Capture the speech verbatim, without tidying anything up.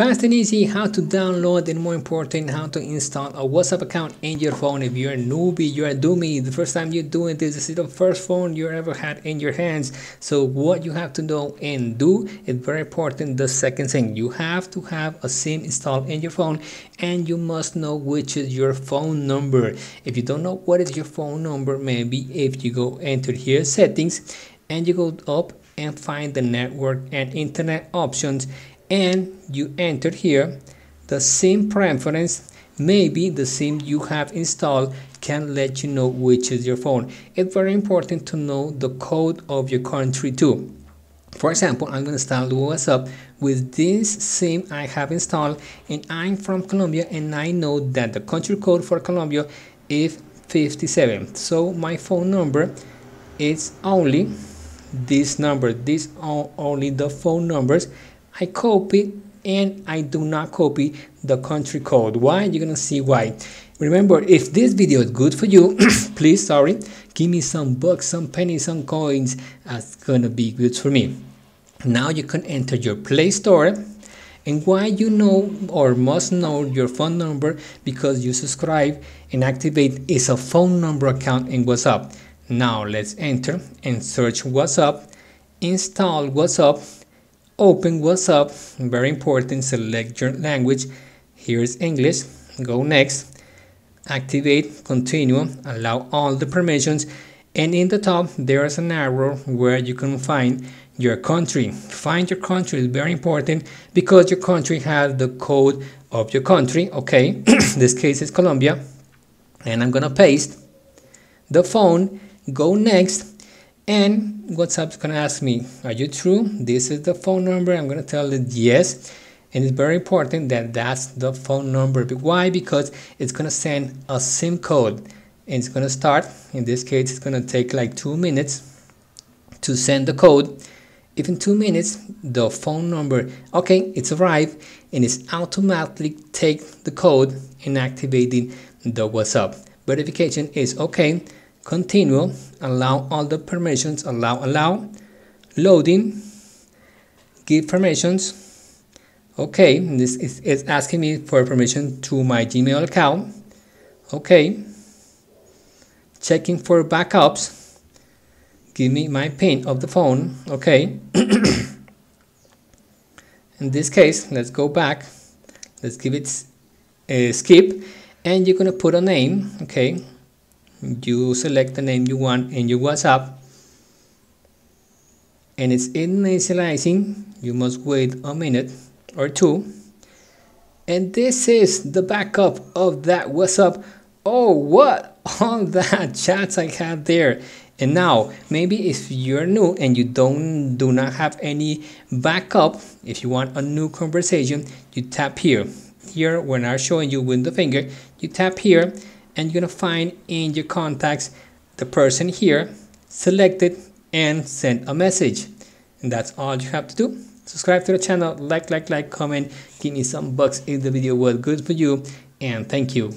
Fast and easy how to download and more important how to install a WhatsApp account in your phone. If you're a newbie, you're a dummy, the first time you're doing this, this is the first phone you ever had in your hands. So what you have to know and do is very important. The second thing, you have to have a SIM installed in your phone and you must know which is your phone number. If you don't know what is your phone number, maybe if you go enter here settings and you go up and find the network and internet options and you enter here the SIM preference, maybe the SIM you have installed can let you know which is your phone. It's very important to know the code of your country too. For example, I'm going to start WhatsApp with this SIM I have installed and I'm from Colombia and I know that the country code for Colombia is fifty-seven. So my phone number is only this number, this are only the phone numbers. I copy and I do not copy the country code. Why? You're gonna see why. Remember, if this video is good for you, please, sorry, give me some bucks, some pennies, some coins. That's gonna be good for me. Now you can enter your Play Store. And why you know or must know your phone number? Because you subscribe and activate is a phone number account in WhatsApp. Now let's enter and search WhatsApp, install WhatsApp, open WhatsApp, very important, select your language, here's English, go next, activate, continue, allow all the permissions, and in the top there is an arrow where you can find your country. Find your country is very important because your country has the code of your country, okay, this case is Colombia, and I'm gonna paste the phone, go next, and WhatsApp's gonna ask me, are you true? This is the phone number. I'm gonna tell it yes. And it's very important that that's the phone number. Why? Because it's gonna send a SIM code and it's gonna start. In this case, it's gonna take like two minutes to send the code. If in two minutes, the phone number, okay, it's arrived and it's automatically take the code and activating the WhatsApp. Verification is okay. Continue, allow all the permissions, allow, allow, loading, give permissions, okay, this is it's asking me for permission to my Gmail account, okay, checking for backups, give me my PIN of the phone, okay, in this case, let's go back, let's give it a skip, and you're going to put a name, okay. You select the name you want in your WhatsApp and it's initializing. You must wait a minute or two. And this is the backup of that WhatsApp. Oh, what all that chats I have there. And now maybe if you're new and you don't do not have any backup, if you want a new conversation, you tap here. Here when I'm showing you with the finger, you tap here. And you're gonna find in your contacts the person here, select it and send a message. And that's all you have to do. Subscribe to the channel, like, like, like, comment, give me some bucks if the video was good for you, and thank you.